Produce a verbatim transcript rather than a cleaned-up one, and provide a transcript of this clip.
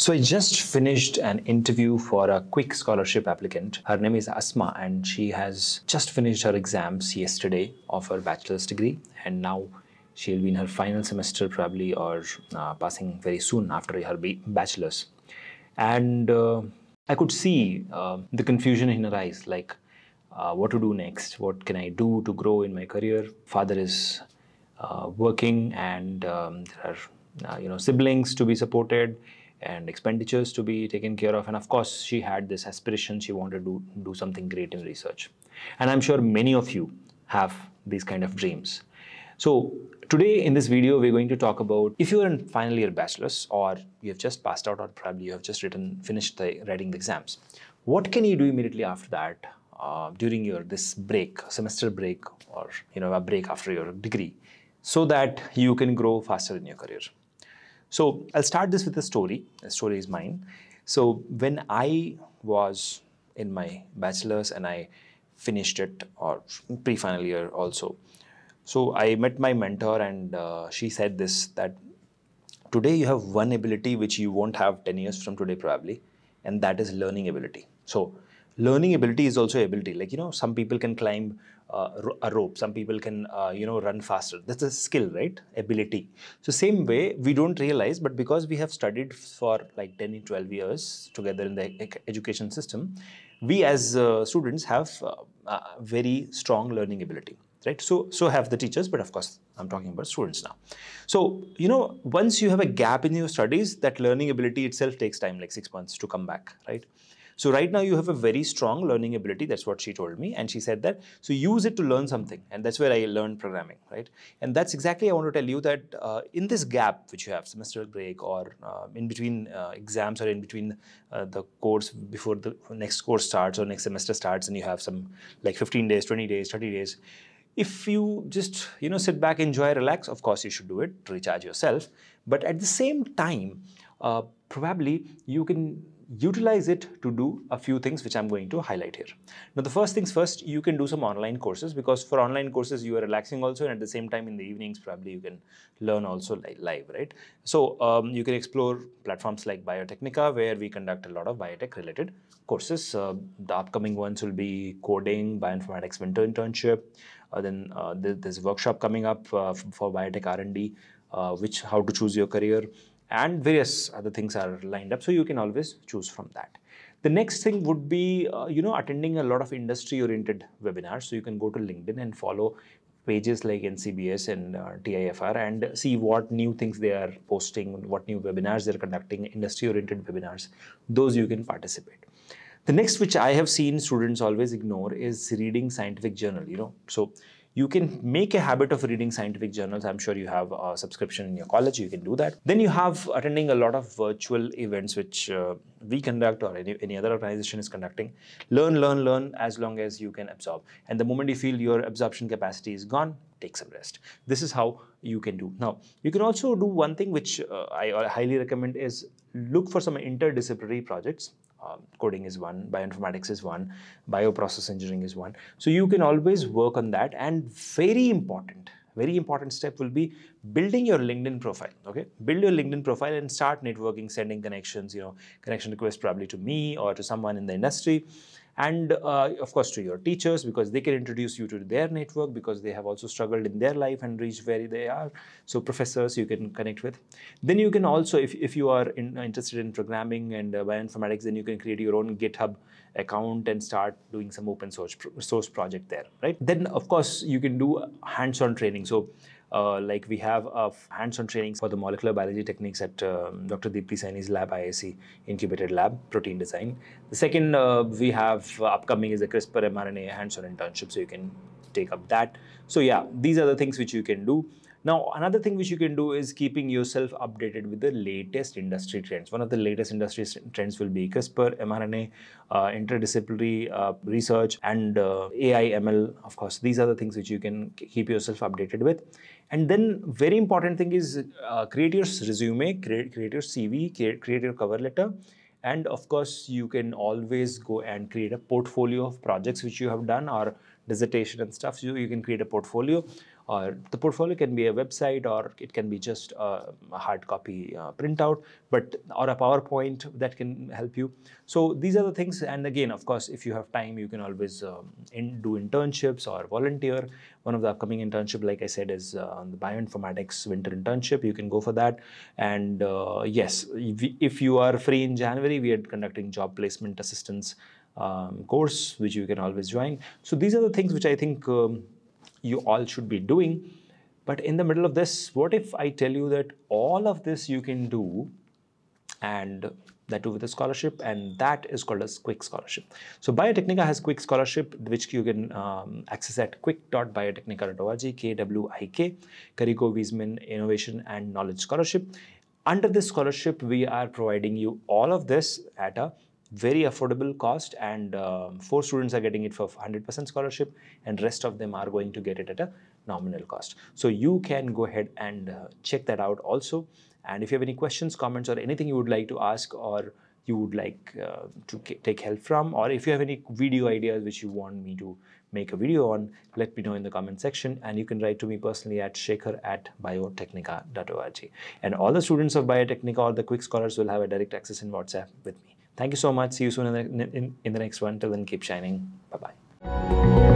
So I just finished an interview for a quick scholarship applicant. Her name is Asma and she has just finished her exams yesterday of her bachelor's degree, and now she'll be in her final semester probably, or uh, passing very soon after her bachelor's. And uh, I could see uh, the confusion in her eyes, like uh, what to do next, what can I do to grow in my career. Father is uh, working and um, there are uh, you know, siblings to be supported and expenditures to be taken care of, and of course she had this aspiration, she wanted to do, do something great in research. And I'm sure many of you have these kind of dreams. So today in this video we're going to talk about, if you're in final year bachelor's or you have just passed out, or probably you have just written finished the writing the exams, what can you do immediately after that uh, during your this break, semester break, or you know, a break after your degree, so that you can grow faster in your career. So I'll start this with a story. The story is mine. So when I was in my bachelor's and I finished it, or pre-final year also, so I met my mentor and uh, she said this, that today you have one ability which you won't have ten years from today probably, and that is learning ability. So learning ability is also ability. Like, you know, some people can climb Uh, a rope, some people can uh, you know, run faster. That's a skill, right? Ability. So same way, we don't realize, but because we have studied for like ten to twelve years together in the education system, we as uh, students have uh, uh, very strong learning ability, right? So so have the teachers, but of course I'm talking about students now. So you know, once you have a gap in your studies, that learning ability itself takes time, like six months to come back, right? So right now you have a very strong learning ability. That's what she told me. And she said that, so use it to learn something. And that's where I learned programming, right? And that's exactly, I want to tell you that uh, in this gap which you have, semester break, or uh, in between uh, exams, or in between uh, the course before the next course starts or next semester starts, and you have some like fifteen days, twenty days, thirty days. If you just, you know, sit back, enjoy, relax, of course you should do it to recharge yourself. But at the same time, uh, probably you can utilize it to do a few things which I'm going to highlight here. Now, the first things first, you can do some online courses, because for online courses, you are relaxing also, and at the same time in the evenings, probably you can learn also live, right? So um, you can explore platforms like Biotecnika, where we conduct a lot of biotech related courses. Uh, the upcoming ones will be coding, bioinformatics winter internship, uh, then uh, there's a workshop coming up uh, for biotech R and D, uh, which how to choose your career, and various other things are lined up, so you can always choose from that. The next thing would be, uh, you know, attending a lot of industry-oriented webinars. So you can go to LinkedIn and follow pages like N C B S and uh, T I F R and see what new things they are posting, what new webinars they're conducting, industry-oriented webinars. Those you can participate. The next, which I have seen students always ignore, is reading scientific journal, you know. So you can make a habit of reading scientific journals. I'm sure you have a subscription in your college, you can do that. Then you have attending a lot of virtual events which uh, we conduct, or any, any other organization is conducting. Learn, learn, learn as long as you can absorb. And the moment you feel your absorption capacity is gone, take some rest. This is how you can do. Now, you can also do one thing which uh, I highly recommend is look for some interdisciplinary projects. Um, coding is one, bioinformatics is one, bioprocess engineering is one. So you can always work on that. And very important, very important step will be building your LinkedIn profile. Okay, build your LinkedIn profile and start networking, sending connections, you know, connection requests probably to me or to someone in the industry. And uh, of course to your teachers, because they can introduce you to their network, because they have also struggled in their life and reached where they are. So professors you can connect with. Then you can also, if, if you are in, interested in programming and uh, bioinformatics, then you can create your own GitHub account and start doing some open source, source project there, right? Then of course you can do hands-on training. So Uh, like we have uh, hands-on trainings for the molecular biology techniques at uh, Doctor Deepsi Saini's lab, I I C incubated lab, protein design. The second uh, we have uh, upcoming is the CRISPR m R N A hands-on internship, so you can take up that. So yeah, these are the things which you can do. Now, another thing which you can do is keeping yourself updated with the latest industry trends. One of the latest industry trends will be CRISPR, m R N A, uh, interdisciplinary uh, research, and uh, A I, M L, of course. These are the things which you can keep yourself updated with. And then very important thing is uh, create your resume, create, create your C V, create, create your cover letter. And of course, you can always go and create a portfolio of projects which you have done, or dissertation and stuff. So you can create a portfolio. or the portfolio can be a website, or it can be just a hard copy uh, printout, but or a PowerPoint that can help you. So these are the things. And again, of course, if you have time, you can always um, in, do internships or volunteer. One of the upcoming internship, like I said, is uh, on the bioinformatics winter internship. You can go for that. And uh, yes, if you are free in January, we are conducting job placement assistance um, course, which you can always join. So these are the things which I think um, you all should be doing. But in the middle of this, what if I tell you that all of this you can do, and that too with a scholarship, and that is called as Quick Scholarship. So Biotechnica has Quick Scholarship, which you can um, access at quick dot biotechnica dot org, K W I K, Karico Wiesman Innovation and Knowledge Scholarship. Under this scholarship, we are providing you all of this at a very affordable cost, and uh, four students are getting it for one hundred percent scholarship, and rest of them are going to get it at a nominal cost. So you can go ahead and uh, check that out also. And if you have any questions, comments, or anything you would like to ask, or you would like uh, to take help from, or if you have any video ideas which you want me to make a video on, let me know in the comment section. And you can write to me personally at shekhar at biotechnica dot org. And all the students of Biotechnica or the Quick Scholars will have a direct access in WhatsApp with me. Thank you so much. See you soon in the, in, in the next one. Till then, keep shining. Bye-bye.